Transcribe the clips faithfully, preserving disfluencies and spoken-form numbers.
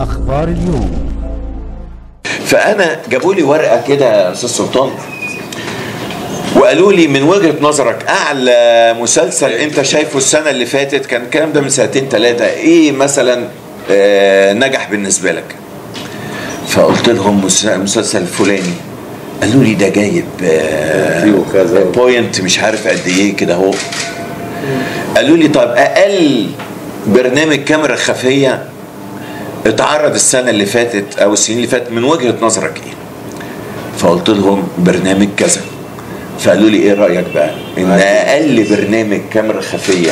أخبار اليوم. فأنا جابوا لي ورقة كده يا أستاذ سلطان وقالوا لي من وجهة نظرك أعلى مسلسل أنت شايفه السنة اللي فاتت، كان الكلام ده من سنتين ثلاثة، إيه مثلا آه نجح بالنسبة لك؟ فقلت لهم مسلسل فلاني، قالوا لي ده جايب آه بوينت مش عارف قد إيه كده أهو. قالوا لي طب أقل برنامج كاميرا خفية اتعرض السنة اللي فاتت أو السنين اللي فاتت من وجهة نظرك إيه؟ فقلت لهم برنامج كذا. فقالوا لي إيه رأيك بقى؟ إن أقل برنامج كاميرا خفية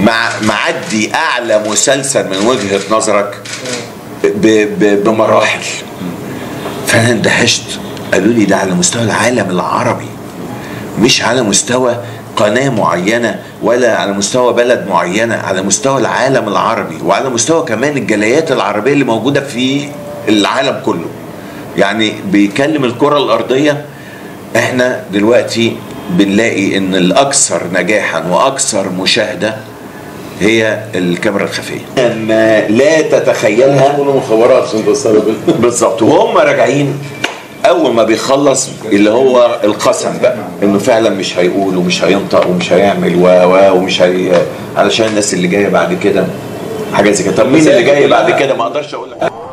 مع معدي أعلى مسلسل من وجهة نظرك ب ب بمراحل. فأنا اندهشت، قالوا لي ده على مستوى العالم العربي، مش على مستوى قناة معينة ولا على مستوى بلد معينة، على مستوى العالم العربي وعلى مستوى كمان الجاليات العربية اللي موجودة في العالم كله. يعني بيكلم الكرة الأرضية. احنا دلوقتي بنلاقي ان الاكثر نجاحا واكثر مشاهدة هي الكاميرا الخفية، اما لا تتخيلها مخابرات عشان توصلوا بالظبط. وهم راجعين اول ما بيخلص اللي هو القسم بقى انه فعلا مش هيقول ومش هينطق ومش هيعمل و ومش هي... علشان الناس اللي جايه بعد كده حاجه زي كده. طب مين اللي جاي بعد كده؟ ما اقدرش اقول لك.